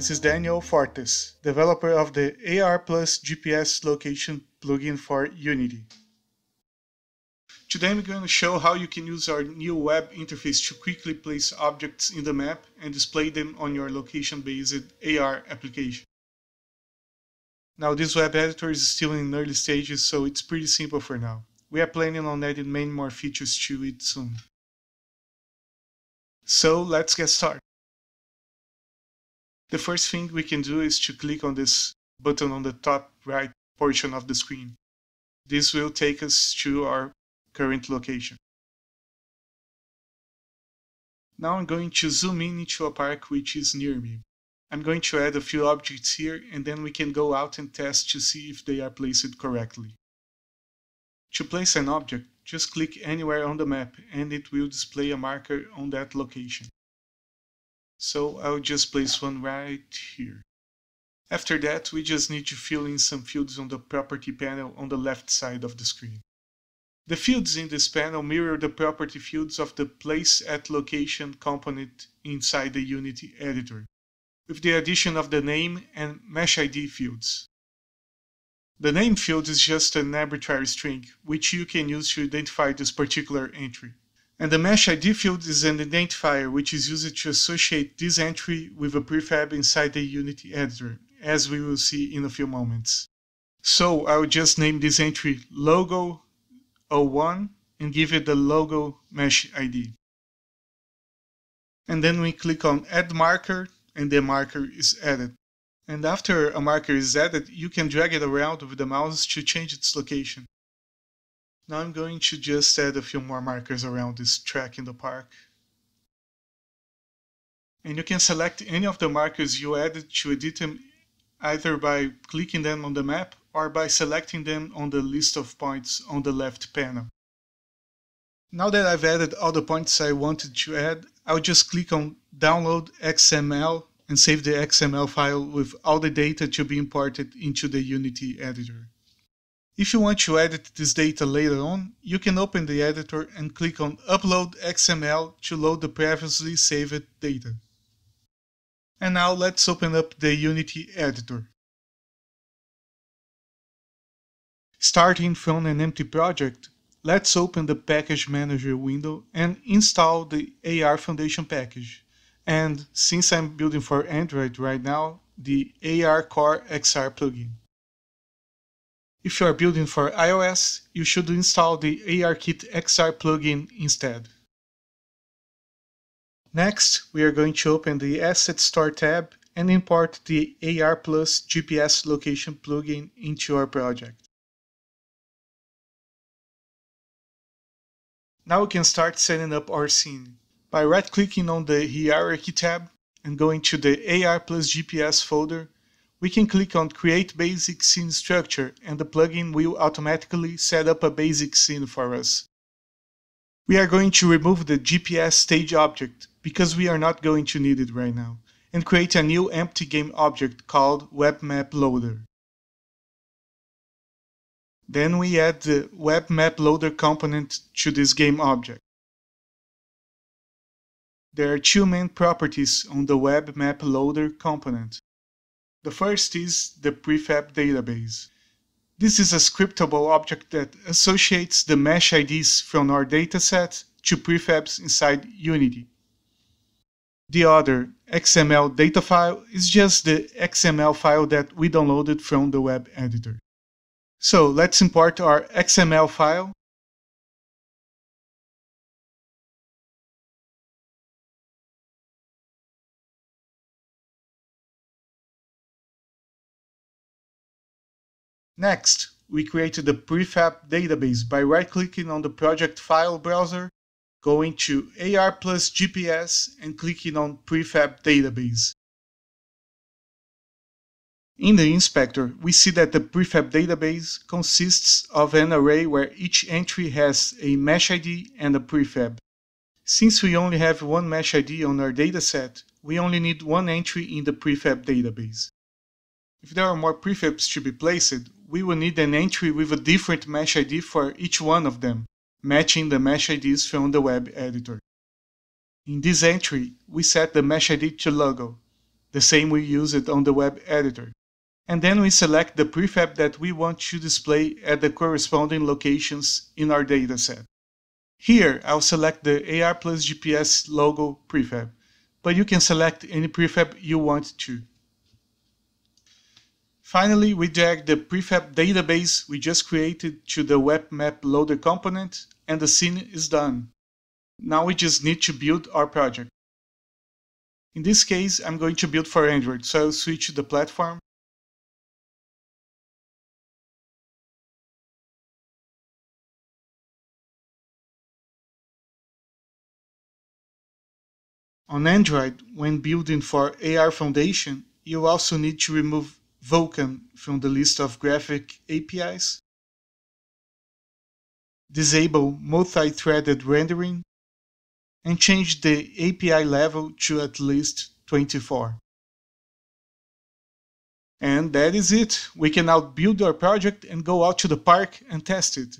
This is Daniel Fortes, developer of the AR+GPS location plugin for Unity. Today I'm going to show how you can use our new web interface to quickly place objects in the map and display them on your location-based AR application. Now, this web editor is still in early stages, so it's pretty simple for now. We are planning on adding many more features to it soon. So let's get started. The first thing we can do is to click on this button on the top right portion of the screen. This will take us to our current location. Now I'm going to zoom in into a park which is near me. I'm going to add a few objects here, and then we can go out and test to see if they are placed correctly. To place an object, just click anywhere on the map and it will display a marker on that location. So I'll just place one right here. After that, we just need to fill in some fields on the property panel on the left side of the screen. The fields in this panel mirror the property fields of the PlaceAtLocation component inside the Unity editor, with the addition of the name and mesh ID fields. The name field is just an arbitrary string, which you can use to identify this particular entry. And the mesh ID field is an identifier, which is used to associate this entry with a prefab inside the Unity editor, as we will see in a few moments. So I'll just name this entry Logo01 and give it the logo mesh ID. And then we click on Add Marker, and the marker is added. And after a marker is added, you can drag it around with the mouse to change its location. Now I'm going to just add a few more markers around this track in the park. And you can select any of the markers you added to edit them, either by clicking them on the map or by selecting them on the list of points on the left panel. Now that I've added all the points I wanted to add, I'll just click on Download XML and save the XML file with all the data to be imported into the Unity editor. If you want to edit this data later on, you can open the editor and click on Upload XML to load the previously saved data. And now let's open up the Unity editor. Starting from an empty project, let's open the Package Manager window and install the AR Foundation package. And since I'm building for Android right now, the ARKore XR plugin. If you are building for iOS, you should install the ARKit XR plugin instead. Next, we are going to open the Asset Store tab and import the AR+GPS location plugin into our project. Now we can start setting up our scene by right-clicking on the Hierarchy tab and going to the AR+GPS folder. We can click on Create Basic Scene Structure and the plugin will automatically set up a basic scene for us. We are going to remove the GPS stage object because we are not going to need it right now, and create a new empty game object called Web Map Loader. Then we add the Web Map Loader component to this game object. There are two main properties on the Web Map Loader component. The first is the Prefab Database. This is a scriptable object that associates the mesh IDs from our dataset to prefabs inside Unity. The other XML data file is just the XML file that we downloaded from the web editor. So let's import our XML file. Next, we created the Prefab Database by right-clicking on the project file browser, going to AR+GPS and clicking on Prefab Database. In the inspector, we see that the prefab database consists of an array where each entry has a mesh ID and a prefab. Since we only have one mesh ID on our dataset, we only need one entry in the prefab database. If there are more prefabs to be placed, we will need an entry with a different mesh ID for each one of them, matching the mesh IDs from the web editor. In this entry, we set the mesh ID to logo. the same we use it on the web editor. And then we select the prefab that we want to display at the corresponding locations in our dataset. Here, I'll select the AR+GPS logo prefab, but you can select any prefab you want to. Finally, we drag the prefab database we just created to the Web Map Loader component, and the scene is done. Now we just need to build our project. In this case, I'm going to build for Android, so I'll switch the platform. On Android, when building for AR Foundation, you also need to remove Vulkan from the list of graphic APIs, disable multi-threaded rendering, and change the API level to at least 24. And that is it. We can now build our project and go out to the park and test it.